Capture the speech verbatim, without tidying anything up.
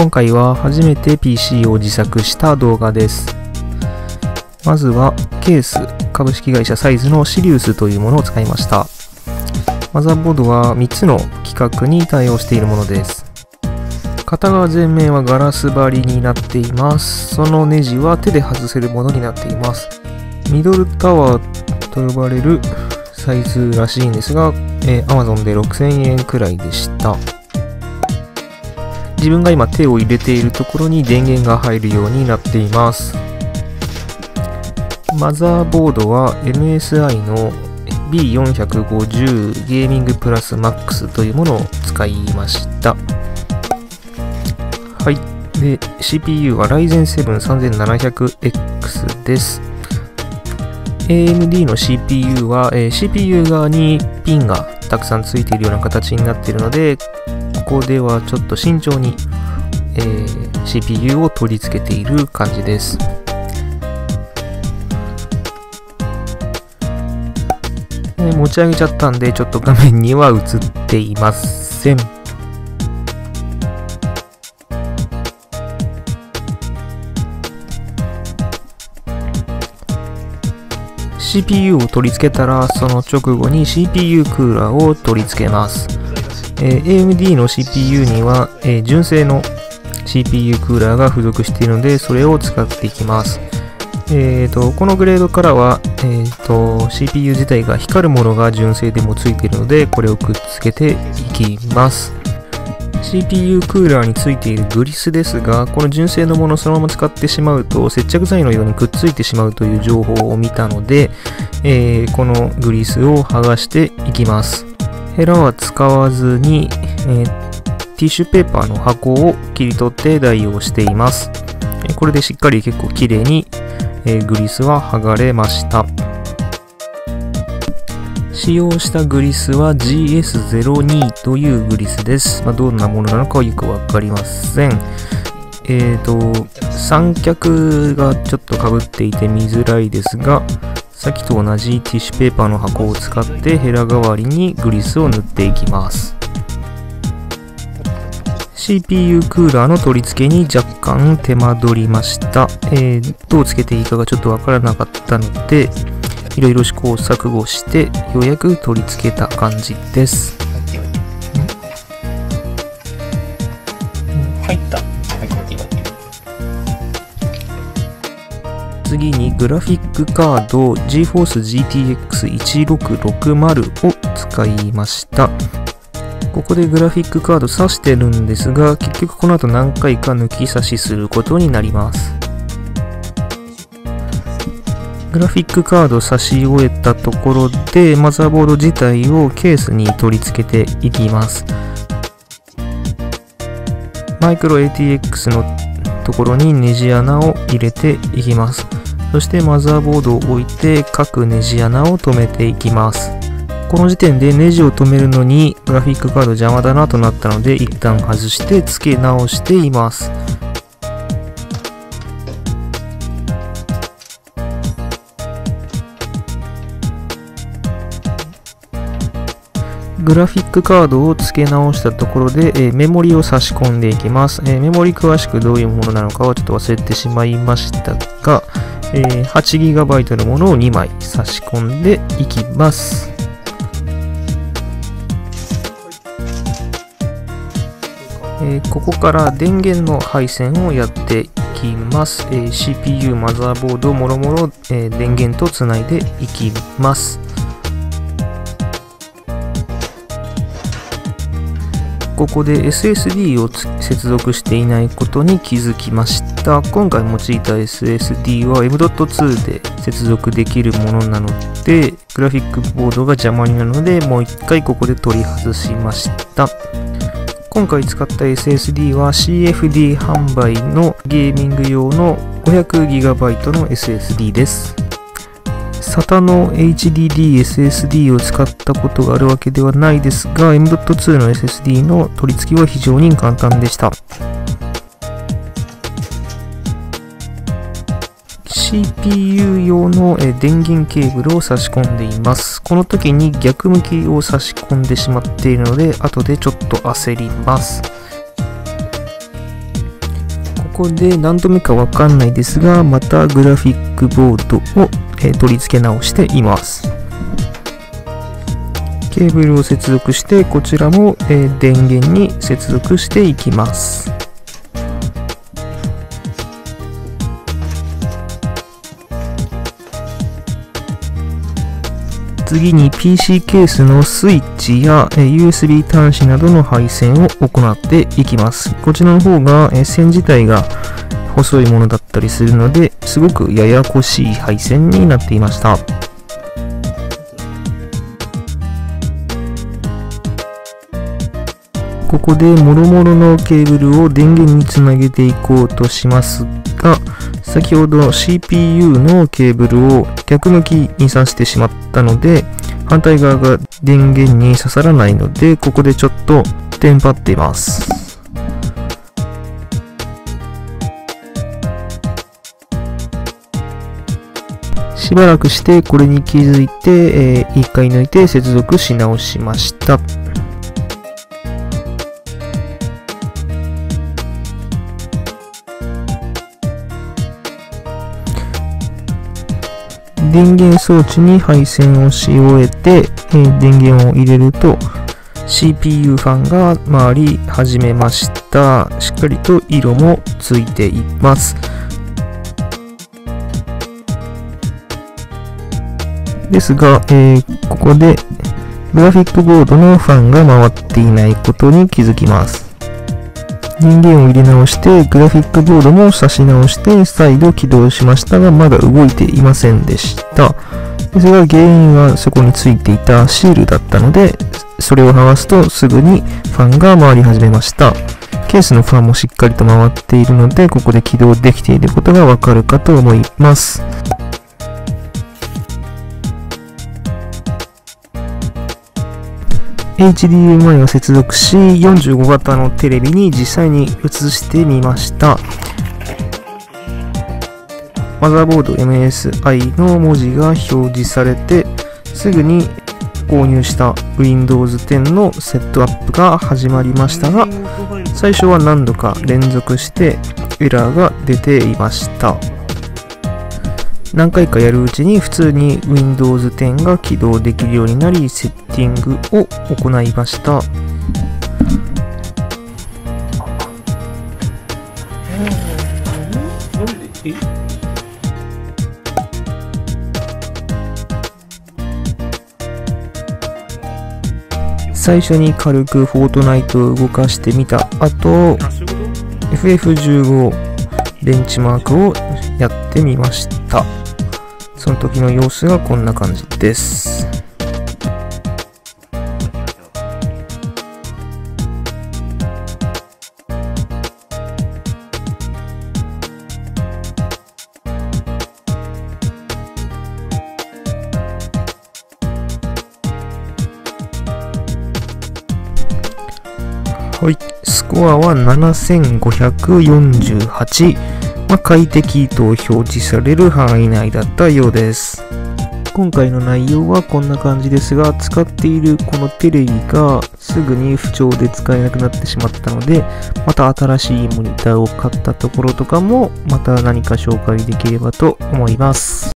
今回は初めて ピーシー を自作した動画です。まずはケース、株式会社サイズのシリウスというものを使いました。マザーボードはみっつの規格に対応しているものです。片側前面はガラス張りになっています。そのネジは手で外せるものになっています。ミドルタワーと呼ばれるサイズらしいんですが、えー、Amazon でろくせんえんくらいでした。自分が今手を入れているところに電源が入るようになっています。マザーボードは エムエスアイ の ビーよんひゃくごじゅうゲーミングプラスマックス というものを使いました。はい、で シーピーユー は ライゼンセブンさんぜんななひゃくエックス です。 エーエムディー の シーピーユー は、えー、シーピーユー 側にピンがたくさんついているような形になっているので、ここではちょっと慎重に、えー、シーピーユー を取り付けている感じです。で持ち上げちゃったんでちょっと画面には映っていません。シーピーユー を取り付けたら、その直後に シーピーユー クーラーを取り付けます。えー、エーエムディー の シーピーユー には、えー、純正の シーピーユー クーラーが付属しているので、それを使っていきます。えーと、このグレードからは、えーと、シーピーユー 自体が光るものが純正でも付いているので、これをくっつけていきます。シーピーユー クーラーについているグリスですが、この純正のものをそのまま使ってしまうと接着剤のようにくっついてしまうという情報を見たので、えー、このグリスを剥がしていきます。ヘラは使わずに、えー、ティッシュペーパーの箱を切り取って代用しています。これでしっかり結構綺麗に、えー、グリスは剥がれました。使用したグリスは ジーエスゼロに というグリスです。まあ、どんなものなのかはよくわかりません。えっと、三脚がちょっとかぶっていて見づらいですが、さっきと同じティッシュペーパーの箱を使ってヘラ代わりにグリスを塗っていきます。シーピーユー クーラーの取り付けに若干手間取りました。えー、どうつけていいかがちょっとわからなかったので、いろいろ試行錯誤してようやく取り付けた感じです。入った。次にグラフィックカード GeForce ジーティーエックスせんろっぴゃくろくじゅう を使いました。ここでグラフィックカード挿してるんですが、結局この後何回か抜き差しすることになります。グラフィックカードを差し終えたところで、マザーボード自体をケースに取り付けていきます。マイクロ エーティーエックス のところにネジ穴を入れていきます。そしてマザーボードを置いて各ネジ穴を留めていきます。この時点でネジを留めるのにグラフィックカード邪魔だなとなったので、一旦外して付け直しています。グラフィックカードを付け直したところで、えー、メモリを差し込んでいきます。えー、メモリ詳しくどういうものなのかはちょっと忘れてしまいましたが、えー、はちギガバイト のものをにまい差し込んでいきます。えー、ここから電源の配線をやっていきます。えー、シーピーユー、マザーボード、もろもろ、えー、電源とつないでいきます。ここで エスエスディー を接続していないことに気づきました。今回用いた エスエスディー は エムドットツー で接続できるものなので、グラフィックボードが邪魔になるので、もう一回ここで取り外しました。今回使った エスエスディー は シーエフディー 販売のゲーミング用の ごひゃくギガバイト の エスエスディー です。サタ の エイチディーディー エスエスディー を使ったことがあるわけではないですが、 エムドットツー の エスエスディー の取り付けは非常に簡単でした。 シーピーユー 用の電源ケーブルを差し込んでいます。この時に逆向きを差し込んでしまっているので、後でちょっと焦ります。こで何度目かわかんないですが、またグラフィックボードを、えー、取り付け直しています。ケーブルを接続して、こちらも、えー、電源に接続していきます。次に ピーシー ケースのスイッチや ユーエスビー 端子などの配線を行っていきます。こちらの方が線自体が細いものだったりするので、すごくややこしい配線になっていました。ここで諸々のケーブルを電源につなげていこうとしますが、先ほど シーピーユー のケーブルを逆向きに挿してしまったので、反対側が電源に刺さらないので、ここでちょっとテンパっています。しばらくしてこれに気づいて、えー、一回抜いて接続し直しました。電源装置に配線をし終えて、えー、電源を入れると シーピーユー ファンが回り始めました。しっかりと色もついています。ですが、えー、ここでグラフィックボードのファンが回っていないことに気づきます。電源を入れ直して、グラフィックボードも差し直して、再度起動しましたが、まだ動いていませんでした。ですが、原因はそこについていたシールだったので、それを剥がすとすぐにファンが回り始めました。ケースのファンもしっかりと回っているので、ここで起動できていることがわかるかと思います。エイチディーエムアイ を接続し、よんじゅうご型のテレビに実際に映してみました。マザーボード エムエスアイ の文字が表示されて、すぐに購入した ウィンドウズテン のセットアップが始まりましたが、最初は何度か連続してエラーが出ていました。何回かやるうちに普通に ウィンドウズテン が起動できるようになり、セッティングを行いました。最初に軽くフォートナイトを動かしてみた後、エフエフじゅうごベンチマークをやってみました。その時の様子がこんな感じです。はい、スコアはななせんごひゃくよんじゅうはち、まあ、快適と表示される範囲内だったようです。今回の内容はこんな感じですが、使っているこのテレビがすぐに不調で使えなくなってしまったので、また新しいモニターを買ったところとかもまた何か紹介できればと思います。